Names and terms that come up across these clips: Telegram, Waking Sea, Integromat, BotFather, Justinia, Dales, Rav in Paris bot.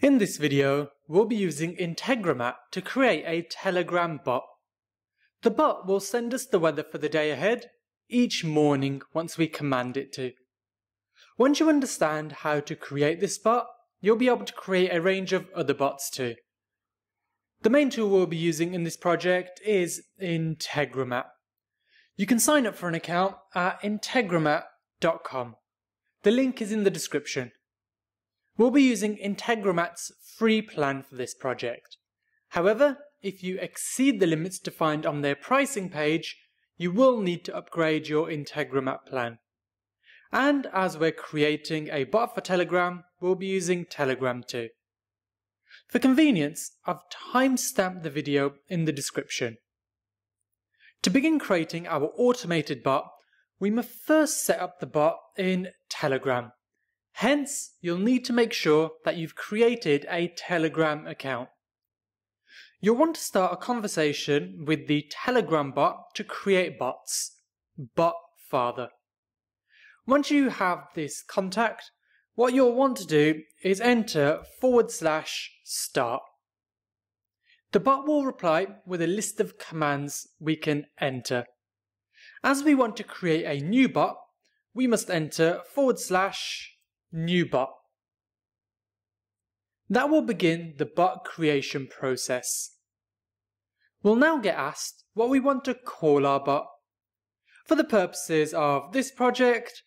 In this video, we'll be using Integromat to create a Telegram bot. The bot will send us the weather for the day ahead each morning once we command it to. Once you understand how to create this bot, you'll be able to create a range of other bots too. The main tool we'll be using in this project is Integromat. You can sign up for an account at integromat.com. The link is in the description. We'll be using Integromat's free plan for this project. However, if you exceed the limits defined on their pricing page, you will need to upgrade your Integromat plan. And as we're creating a bot for Telegram, we'll be using Telegram too. For convenience, I've timestamped the video in the description. To begin creating our automated bot, we must first set up the bot in Telegram. Hence, you'll need to make sure that you've created a Telegram account. You'll want to start a conversation with the Telegram bot to create bots, BotFather. Once you have this contact, what you'll want to do is enter /start. The bot will reply with a list of commands we can enter. As we want to create a new bot, we must enter /new bot. That will begin the bot creation process. We'll now get asked what we want to call our bot. For the purposes of this project,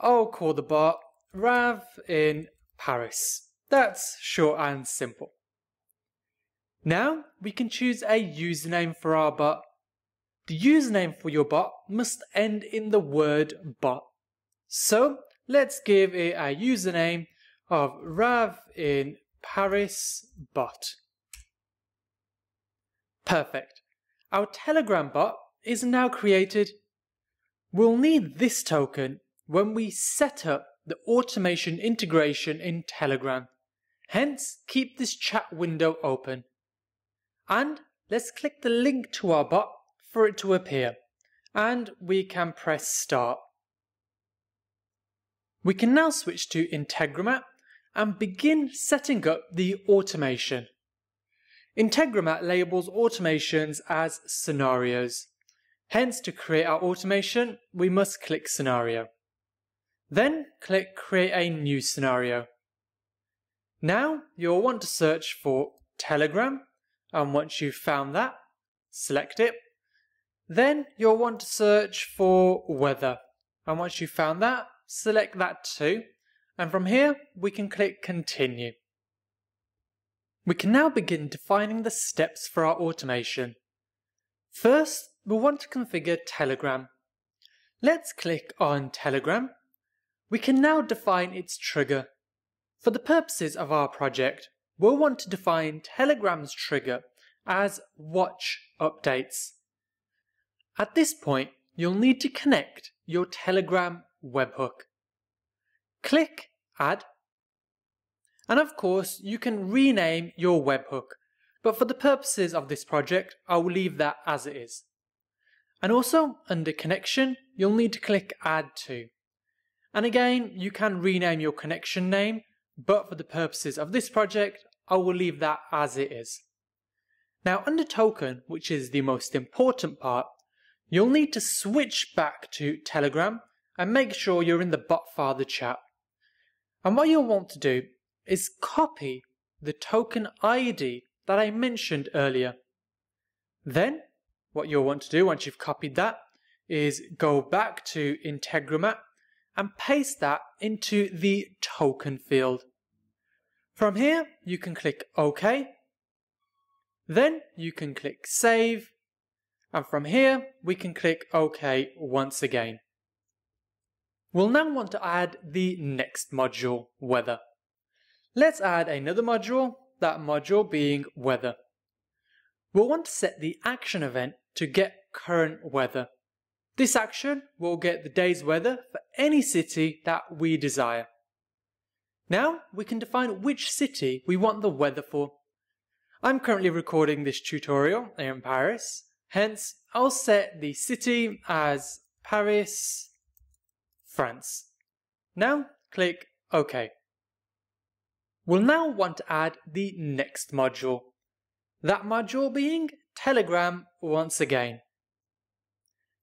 I'll call the bot Rav in Paris. That's short and simple. Now we can choose a username for our bot. The username for your bot must end in the word bot. So let's give it a username of Rav in Paris bot. Perfect. Our Telegram bot is now created. We'll need this token when we set up the automation integration in Telegram. Hence, keep this chat window open. And let's click the link to our bot for it to appear. And we can press start. We can now switch to Integromat and begin setting up the automation. Integromat labels automations as scenarios. Hence, to create our automation, we must click Scenario. Then click Create a New Scenario. Now, you'll want to search for Telegram, and once you've found that, select it. Then you'll want to search for Weather, and once you've found that, select that too, and from here we can click continue. We can now begin defining the steps for our automation. First, we'll want to configure Telegram. Let's click on Telegram. We can now define its trigger. For the purposes of our project, we'll want to define Telegram's trigger as watch updates. At this point, you'll need to connect your Telegram webhook. Click Add, and of course you can rename your webhook, but for the purposes of this project I will leave that as it is. And also under connection you'll need to click Add to, and again you can rename your connection name, but for the purposes of this project I will leave that as it is. Now under token, which is the most important part, you'll need to switch back to Telegram and make sure you're in the BotFather chat. And what you'll want to do is copy the token ID that I mentioned earlier. Then what you'll want to do once you've copied that is go back to Integromat and paste that into the token field. From here you can click OK. Then you can click Save, and from here we can click OK once again. We'll now want to add the next module, Weather. Let's add another module, that module being Weather. We'll want to set the action event to get current weather. This action will get the day's weather for any city that we desire. Now we can define which city we want the weather for. I'm currently recording this tutorial in Paris, hence I'll set the city as Paris, France. Now click OK. We'll now want to add the next module, that module being Telegram once again.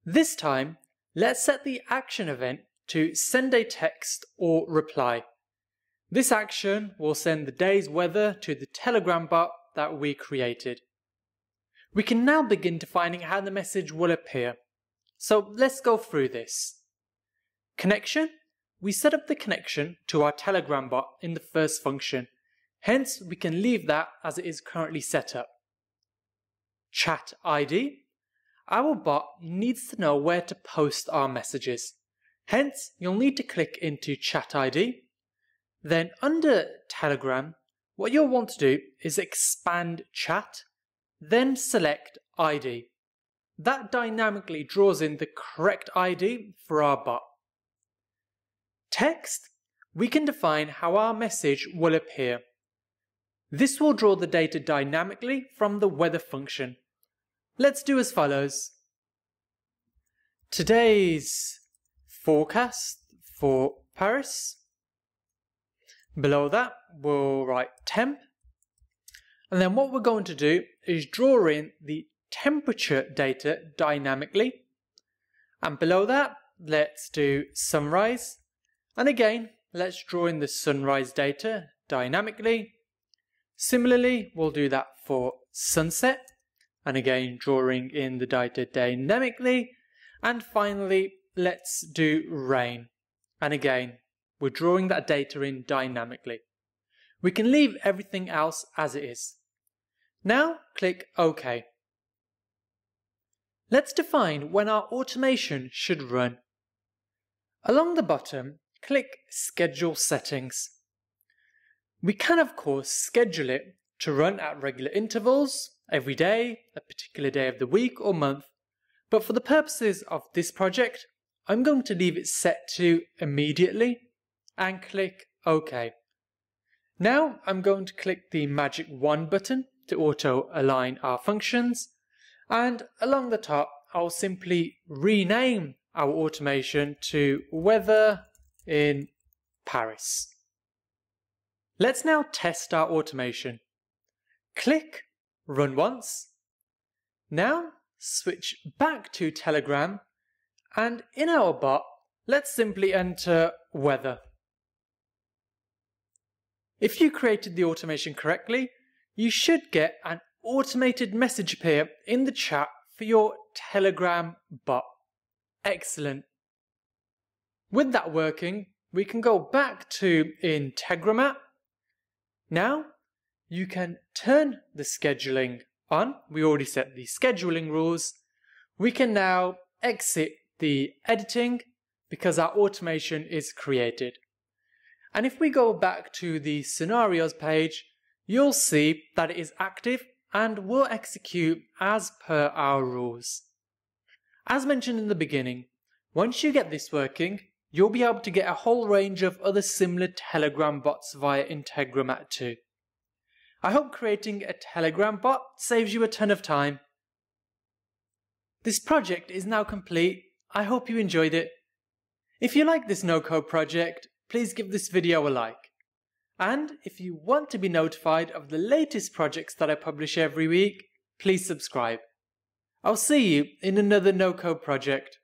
This time, let's set the action event to send a text or reply. This action will send the day's weather to the Telegram bot that we created. We can now begin defining how the message will appear. So let's go through this. Connection. We set up the connection to our Telegram bot in the first function. Hence, we can leave that as it is currently set up. Chat ID. Our bot needs to know where to post our messages. Hence, you'll need to click into Chat ID. Then under Telegram, what you'll want to do is expand chat, then select ID. That dynamically draws in the correct ID for our bot. Text, we can define how our message will appear. This will draw the data dynamically from the weather function. Let's do as follows. Today's forecast for Paris. Below that, we'll write temp. And then what we're going to do is draw in the temperature data dynamically. And below that, let's do sunrise. And again, let's draw in the sunrise data dynamically. Similarly, we'll do that for sunset. And again, drawing in the data dynamically. And finally, let's do rain. And again, we're drawing that data in dynamically. We can leave everything else as it is. Now, click OK. Let's define when our automation should run. Along the bottom, click Schedule Settings. We can, of course, schedule it to run at regular intervals, every day, a particular day of the week or month, but for the purposes of this project, I'm going to leave it set to immediately and click OK. Now I'm going to click the magic wand button to auto-align our functions, and along the top I'll simply rename our automation to Weather in Paris. Let's now test our automation. Click Run once. Now switch back to Telegram, and in our bot, let's simply enter weather. If you created the automation correctly, you should get an automated message appear in the chat for your Telegram bot. Excellent. With that working, we can go back to Integromat. Now, you can turn the scheduling on. We already set the scheduling rules. We can now exit the editing because our automation is created. And if we go back to the scenarios page, you'll see that it is active and will execute as per our rules. As mentioned in the beginning, once you get this working, you'll be able to get a whole range of other similar Telegram bots via Integromat too. I hope creating a Telegram bot saves you a ton of time. This project is now complete. I hope you enjoyed it. If you like this no-code project, please give this video a like. And if you want to be notified of the latest projects that I publish every week, please subscribe. I'll see you in another no-code project.